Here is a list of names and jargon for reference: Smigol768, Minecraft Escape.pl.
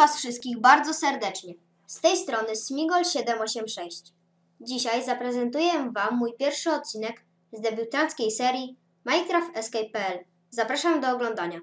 was wszystkich bardzo serdecznie. Z tej strony Smigol768. Dzisiaj zaprezentuję wam mój pierwszy odcinek z debiutanckiej serii Minecraft Escape.pl. Zapraszam do oglądania.